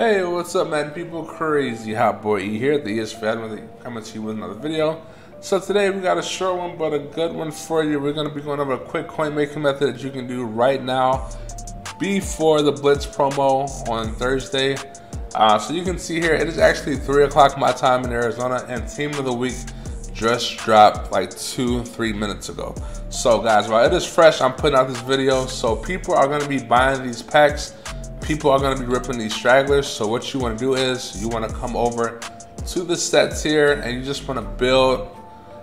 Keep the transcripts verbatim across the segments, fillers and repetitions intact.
Hey, what's up, Madden people? Crazy Hot Boy E here at the E S F. Coming to you with another video. So today we got a short one, but a good one for you. We're gonna be going over a quick coin making method that you can do right now before the Blitz promo on Thursday. Uh, so you can see here, it is actually three o'clock my time in Arizona, and Team of the Week just dropped like two, three minutes ago. So guys, while it is fresh, I'm putting out this video. So people are gonna be buying these packs. People are going to be ripping these stragglers. So what you want to do is you want to come over to the sets here and you just want to build.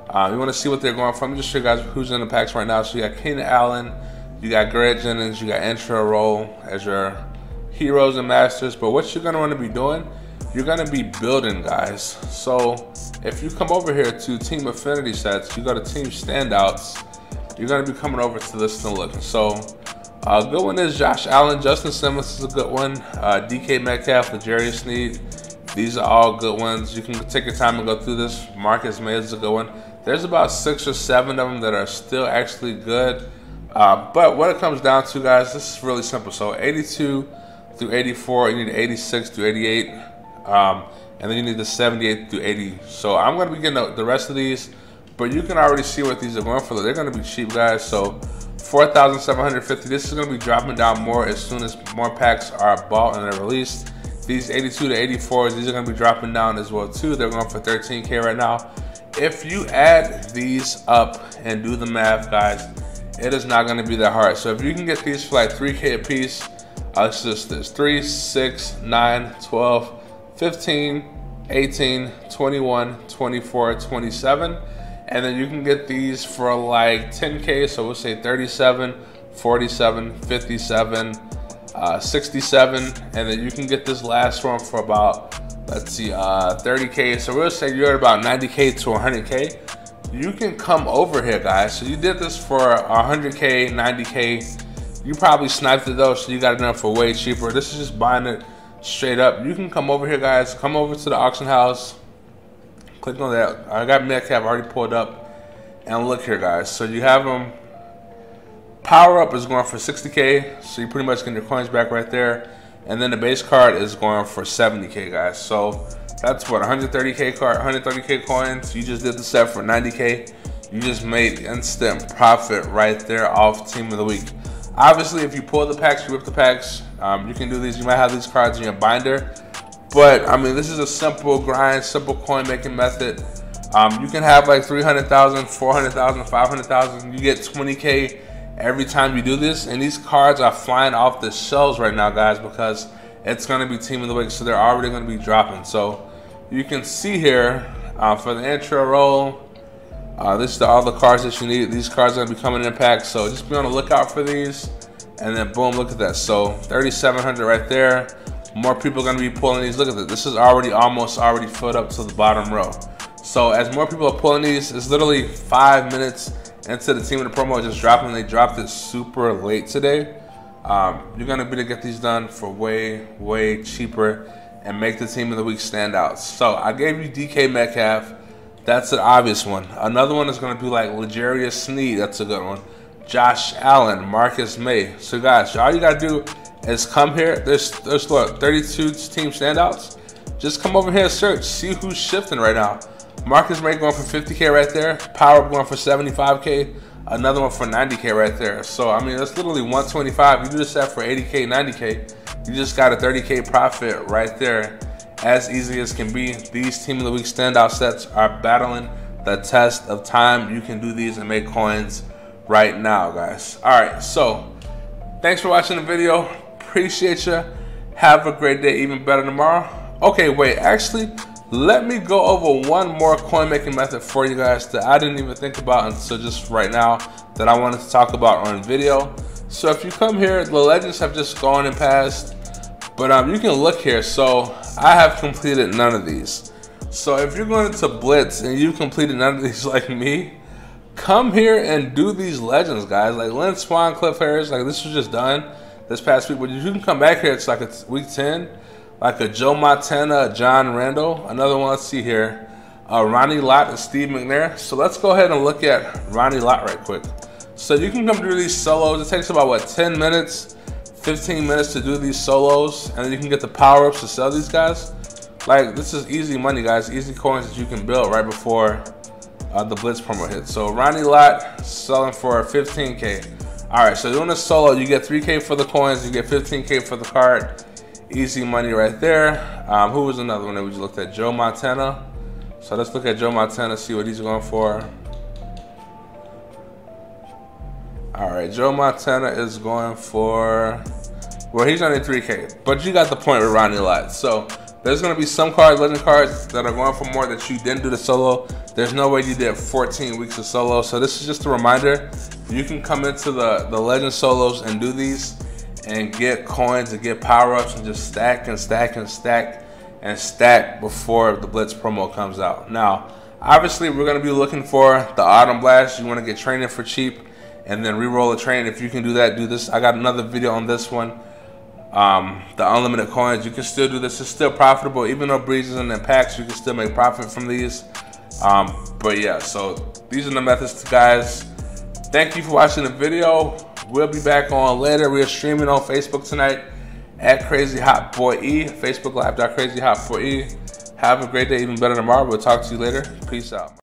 Uh, you want to see what they're going for. Let me just show you guys who's in the packs right now. So you got Kenan Allen, you got Greg Jennings, you got Intro Roll as your heroes and masters. But what you're going to want to be doing, you're going to be building, guys. So if you come over here to Team Affinity sets, you go to Team Standouts, you're going to be coming over to this and looking. So a uh, good one is Josh Allen. Justin Simmons is a good one. Uh, D K Metcalf, La'Jarius Sneed. These are all good ones. You can take your time and go through this. Marcus Mays is a good one. There's about six or seven of them that are still actually good. Uh, but what it comes down to, guys, this is really simple. So eighty-two through eighty-four, you need eighty-six through eighty-eight. Um, and then you need the seventy-eight through eighty. So I'm going to be getting the rest of these. But you can already see what these are going for. They're going to be cheap, guys. So four thousand seven hundred fifty. This is going to be dropping down more as soon as more packs are bought and they're released. These eighty-two to eighty-fours, these are going to be dropping down as well too. They're going for thirteen K right now. If you add these up and do the math, guys, it is not going to be that hard. So if you can get these for like three K a piece, uh, it's just this three, six, nine, twelve, fifteen, eighteen, twenty-one, twenty-four, twenty-seven. And then you can get these for like ten K, so we'll say thirty-seven, forty-seven, fifty-seven, sixty-seven, and then you can get this last one for about, let's see, uh, thirty K, so we'll say you're at about ninety K to one hundred K. You can come over here, guys. So you did this for one hundred K, ninety K, you probably sniped it though, so you got it done for way cheaper. This is just buying it straight up. You can come over here, guys, come over to the auction house. Click on that. I got Metcalf already pulled up. And look here, guys. So you have them. Power Up is going for sixty K. So you pretty much get your coins back right there. And then the base card is going for seventy K, guys. So that's what, one hundred thirty K card, one hundred thirty K coins. You just did the set for ninety K. You just made instant profit right there off Team of the Week. Obviously, if you pull the packs, you rip the packs, um, you can do these. You might have these cards in your binder. But, I mean, this is a simple grind, simple coin-making method. Um, you can have like three hundred thousand, four hundred thousand, five hundred thousand. You get twenty K every time you do this. And these cards are flying off the shelves right now, guys, because it's going to be Team of the Week. So they're already going to be dropping. So you can see here uh, for the Intro Roll, uh, this is the, all the cards that you need. These cards are going to be coming in packs. So just be on the lookout for these. And then, boom, look at that. So thirty-seven hundred right there. More people are going to be pulling these. Look at this. This is already almost already filled up to the bottom row. So as more people are pulling these, it's literally five minutes into the Team of the promo just dropping. They dropped it super late today. Um, you're going to be able to get these done for way, way cheaper and make the Team of the Week stand out. So I gave you D K Metcalf. That's an obvious one. Another one is going to be like La'Jarius Sneed. That's a good one. Josh Allen, Marcus May. So guys, all you got to do is come here. There's, there's look, thirty-two team standouts. Just come over here and search. See who's shifting right now. Marcus Mays going for fifty K right there. Power Up going for seventy-five K. Another one for ninety K right there. So, I mean, that's literally one twenty-five. You do this set for eighty K, ninety K. You just got a thirty K profit right there. As easy as can be. These Team of the Week standout sets are battling the test of time. You can do these and make coins right now, guys. All right, so thanks for watching the video. Appreciate you. Have a great day. Even better tomorrow. Okay, wait. Actually, let me go over one more coin making method for you guys that I didn't even think about until just right now that I wanted to talk about on video. So if you come here, the legends have just gone and passed, but um, you can look here. So I have completed none of these. So if you're going to Blitz and you completed none of these like me, come here and do these legends, guys. Like Lynn Swan, Cliff Harris. Like this was just done this past week, but you can come back here. It's like it's week ten, like a Joe Montana, John Randall. Another one, let's see here, uh, Ronnie Lott and Steve McNair. So let's go ahead and look at Ronnie Lott right quick. So you can come through these solos. It takes about, what, ten minutes fifteen minutes to do these solos, and then you can get the power-ups to sell these guys. Like, this is easy money, guys. Easy coins that you can build right before uh, the Blitz promo hits. So Ronnie Lott selling for fifteen K. All right, so doing a solo, you get three K for the coins, you get fifteen K for the card. Easy money right there. Um, who was another one that we just looked at? Joe Montana. So let's look at Joe Montana, see what he's going for. All right, Joe Montana is going for, well, he's only three K, but you got the point with Ronnie Lott. So there's gonna be some cards, legend cards, that are going for more that you didn't do the solo. There's no way you did fourteen weeks of solo. So this is just a reminder, you can come into the, the legend solos and do these and get coins and get power-ups and just stack and stack and stack and stack before the Blitz promo comes out. Now, obviously we're gonna be looking for the Autumn Blast. You wanna get training for cheap and then re-roll a train. If you can do that, do this. I got another video on this one. Um, the unlimited coins, you can still do this. It's still profitable. Even though breezes and then packs, you can still make profit from these. Um, but yeah, so these are the methods, guys. Thank you for watching the video. We'll be back on later. We are streaming on Facebook tonight at Crazy Hot Boy E, Facebook Live dot Crazy Hot Boy E. Have a great day, even better tomorrow. We'll talk to you later. Peace out.